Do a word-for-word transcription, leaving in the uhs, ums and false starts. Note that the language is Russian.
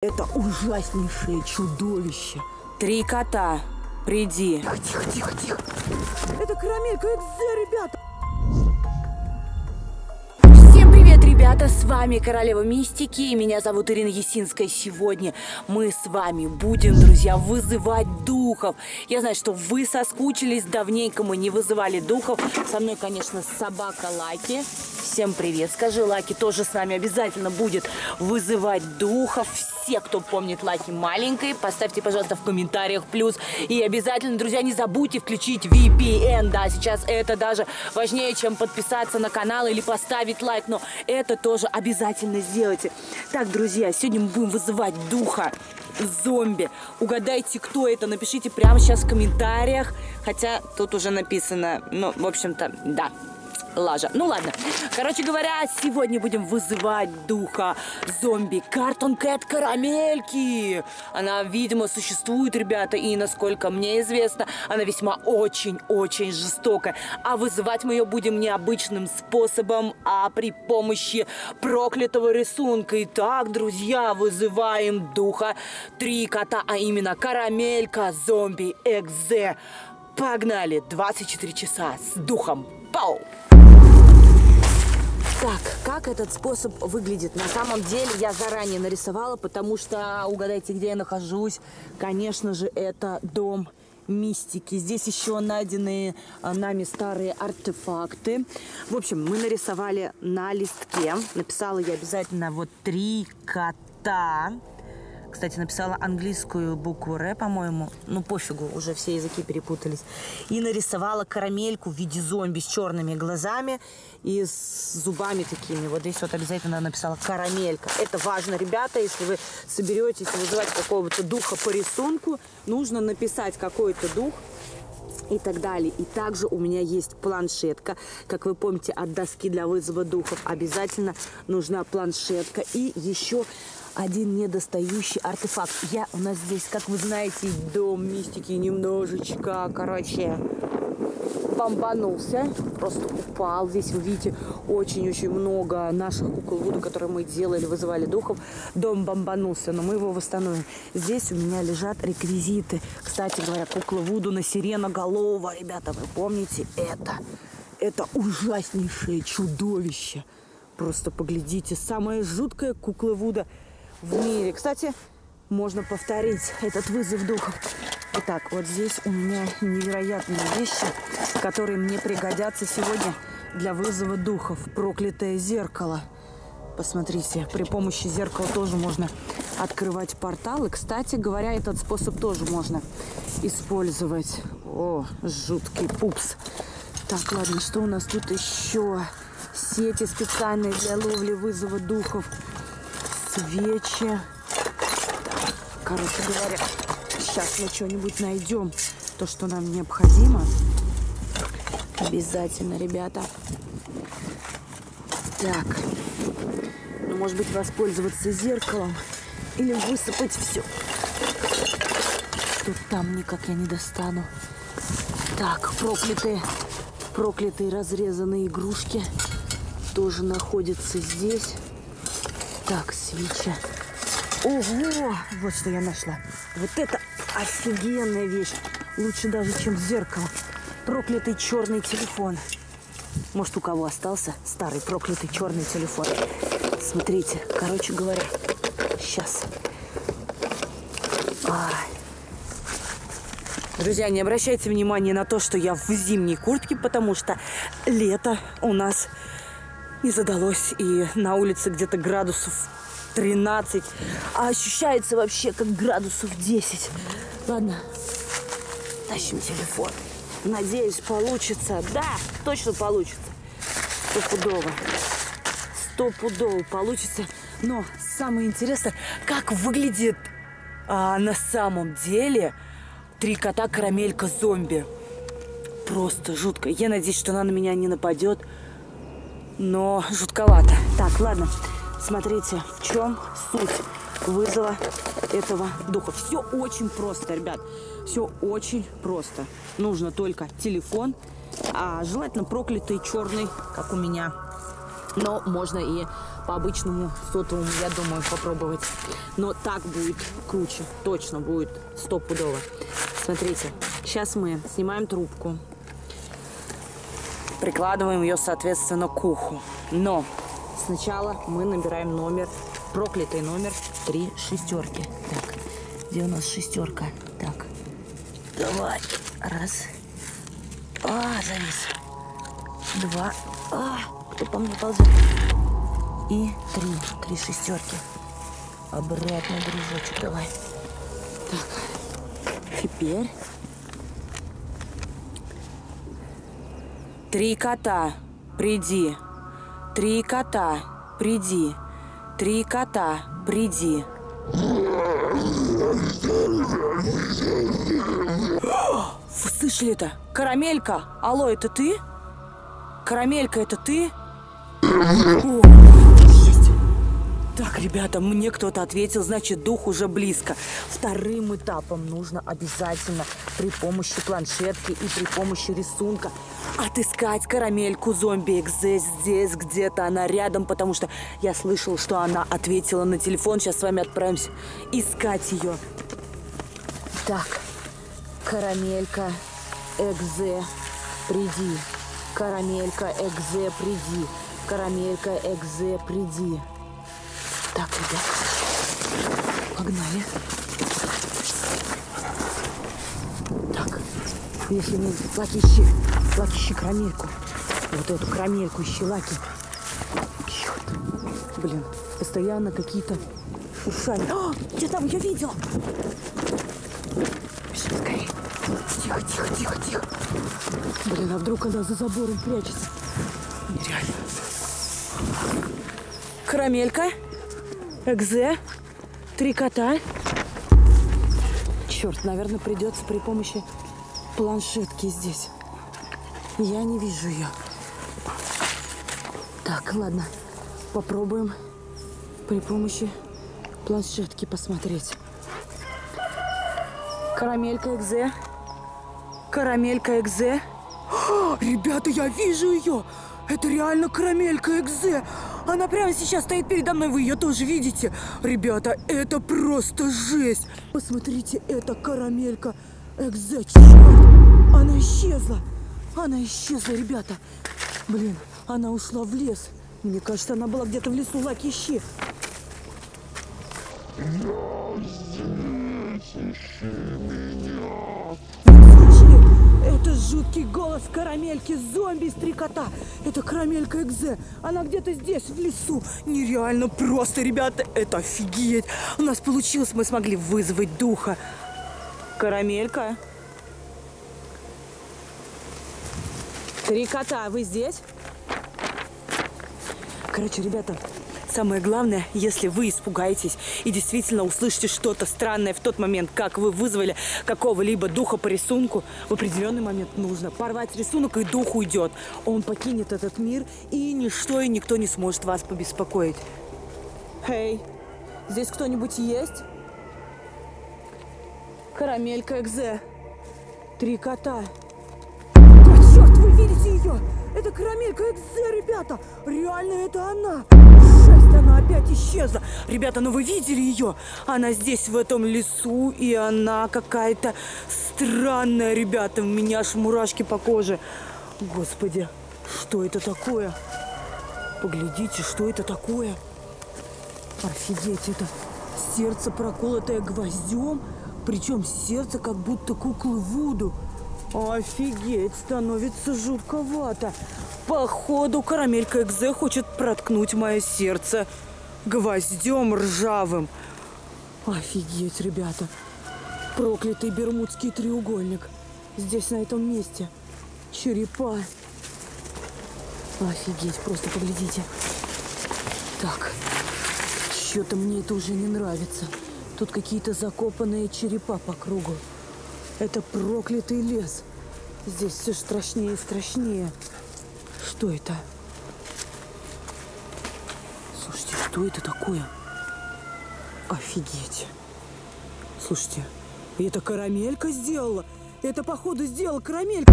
Это ужаснейшее чудовище. Три кота, приди. Тихо, тихо, тихо, тихо. Это Карамелька, это все, ребята. Всем привет, ребята, с вами Королева Мистики, и меня зовут Ирина Ясинская. Сегодня мы с вами будем, друзья, вызывать духов. Я знаю, что вы соскучились, давненько мы не вызывали духов. Со мной, конечно, собака Лаки. Всем привет, скажи, Лаки тоже с нами обязательно будет вызывать духов. Все, кто помнит Лаки маленькой, поставьте, пожалуйста, в комментариях плюс. И обязательно, друзья, не забудьте включить ви пи эн. Да, сейчас это даже важнее, чем подписаться на канал или поставить лайк. Но это тоже обязательно сделайте. Так, друзья, сегодня мы будем вызывать духа зомби. Угадайте, кто это, напишите прямо сейчас в комментариях. Хотя тут уже написано, ну, в общем-то, да. Лажа. Ну ладно. Короче говоря, сегодня будем вызывать духа зомби Картон Кэт Карамельки. Она, видимо, существует, ребята, и, насколько мне известно, она весьма очень-очень жестокая. А вызывать мы ее будем необычным способом, а при помощи проклятого рисунка. Итак, друзья, вызываем духа Три кота, а именно Карамелька зомби Экзе. Погнали! двадцать четыре часа с духом. Пау! Так, как этот способ выглядит? На самом деле я заранее нарисовала, потому что, угадайте, где я нахожусь, конечно же, это дом мистики. Здесь еще найдены нами старые артефакты. В общем, мы нарисовали на листке. Написала я обязательно вот три кота. Кстати, написала английскую букву «Р», по-моему. Ну, пофигу, уже все языки перепутались. И нарисовала карамельку в виде зомби с черными глазами и с зубами такими. Вот здесь вот обязательно написала «Карамелька». Это важно, ребята. Если вы соберетесь вызывать какого-то духа по рисунку, нужно написать какой-то дух и так далее. И также у меня есть планшетка. Как вы помните, от доски для вызова духов обязательно нужна планшетка. И еще один недостающий артефакт. Я у нас здесь, как вы знаете, дом мистики немножечко, короче, бомбанулся. Просто упал. Здесь вы видите очень-очень много наших кукол вуду, которые мы делали, вызывали духов. Дом бомбанулся, но мы его восстановим. Здесь у меня лежат реквизиты. Кстати говоря, кукла вуду на сиреноголового. Ребята, вы помните это? Это ужаснейшее чудовище. Просто поглядите. Самая жуткая кукла вуда в мире. Кстати, можно повторить этот вызов духов. Итак, вот здесь у меня невероятные вещи, которые мне пригодятся сегодня для вызова духов. Проклятое зеркало. Посмотрите, при помощи зеркала тоже можно открывать порталы. Кстати говоря, этот способ тоже можно использовать. О, жуткий пупс. Так, ладно, что у нас тут еще? Сети специальные для ловли вызова духов. Свечи. Так, короче говоря, сейчас мы что-нибудь найдем. То, что нам необходимо. Обязательно, ребята. Так. Ну, может быть, воспользоваться зеркалом или высыпать все. Тут там никак я не достану. Так, проклятые, проклятые разрезанные игрушки тоже находятся здесь. Так, свеча. Ого! Вот что я нашла. Вот это офигенная вещь. Лучше даже, чем зеркало. Проклятый черный телефон. Может, у кого остался старый проклятый черный телефон. Смотрите, короче говоря, сейчас. А. Друзья, не обращайте внимания на то, что я в зимней куртке, потому что лето у нас не задалось, и на улице где-то градусов тринадцать, а ощущается вообще как градусов десять. Ладно, тащим телефон. Надеюсь, получится. Да, точно получится. Стопудово. Стопудово получится. Но самое интересное, как выглядит а, на самом деле три кота карамелька зомби. Просто жутко. Я надеюсь, что она на меня не нападет. Но жутковато. Так, ладно. Смотрите, в чем суть вызова этого духа. Все очень просто, ребят. Все очень просто. Нужно только телефон, а желательно проклятый черный, как у меня. Но можно и по обычному сотовому, я думаю, попробовать. Но так будет круче, точно будет стопудово. Смотрите, сейчас мы снимаем трубку, прикладываем ее, соответственно, к уху. Но сначала мы набираем номер, проклятый номер три шестерки. Так, где у нас шестерка? Так, давай, раз. А, завис. Два. А, кто по мне ползет? И три. Три шестерки. Обратно, дружочек, давай. Так. Теперь. Три кота, приди. Три кота, приди. Три кота, приди. Вы слышали это? Карамелька, алло, это ты? Карамелька, это ты? О, есть. Так, ребята, мне кто-то ответил, значит, дух уже близко. Вторым этапом нужно обязательно при помощи планшетки и при помощи рисунка отыскать карамельку зомби X Z. Здесь где-то она рядом, потому что я слышал, что она ответила на телефон. Сейчас с вами отправимся искать ее. Так, карамелька X Z, приди. Карамелька X Z, приди. Карамелька X Z, приди. Так, ребят, погнали. Так, если мы... Лаки, ищи. Лаки, ищи карамельку. Вот эту карамельку ищи, Лаки. Черт. Блин, постоянно какие-то ушами. А, я там ее видела. Пошли скорее. Тихо, тихо, тихо, тихо. Блин, а вдруг она за забором прячется? Нереально. Карамелька, Экзе, три кота. Черт, наверное, придется при помощи планшетки здесь. Я не вижу ее. Так, ладно, попробуем при помощи планшетки посмотреть. Карамелька, Экзе. Карамелька Экзе. Ребята, я вижу ее. Это реально карамелька Экзе. Она прямо сейчас стоит передо мной. Вы ее тоже видите? Ребята, это просто жесть. Посмотрите, это карамелька Экзе. Черт, она исчезла. Она исчезла, ребята. Блин, она ушла в лес. Мне кажется, она была где-то в лесу. Лаки, ищи. Это жуткий голос карамельки зомби из три кота. Это карамелька Экзе. Она где-то здесь, в лесу. Нереально просто, ребята. Это офигеть. У нас получилось, мы смогли вызвать духа. Карамелька. Три кота, вы здесь? Короче, ребята... Самое главное, если вы испугаетесь и действительно услышите что-то странное в тот момент, как вы вызвали какого-либо духа по рисунку, в определенный момент нужно порвать рисунок, и дух уйдет. Он покинет этот мир, и ничто и никто не сможет вас побеспокоить. Эй, здесь кто-нибудь есть? Карамелька Экзе. Три кота. Да черт, вы видите ее? Это карамелька Экзе, ребята! Реально это она! Она опять исчезла. Ребята, ну вы видели ее? Она здесь, в этом лесу, и она какая-то странная, ребята. У меня аж мурашки по коже. Господи, что это такое? Поглядите, что это такое? Офигеть, это сердце, проколотое гвоздем. Причем сердце как будто куклы Вуду. Офигеть, становится жутковато. Походу, карамелька Экзе хочет проткнуть мое сердце гвоздем ржавым. Офигеть, ребята. Проклятый бермудский треугольник. Здесь, на этом месте. Черепа. Офигеть, просто поглядите. Так, что-то мне это уже не нравится. Тут какие-то закопанные черепа по кругу. Это проклятый лес. Здесь все страшнее и страшнее. Что это? Слушайте, что это такое? Офигеть. Слушайте, это карамелька сделала. Это, походу, сделала карамелька.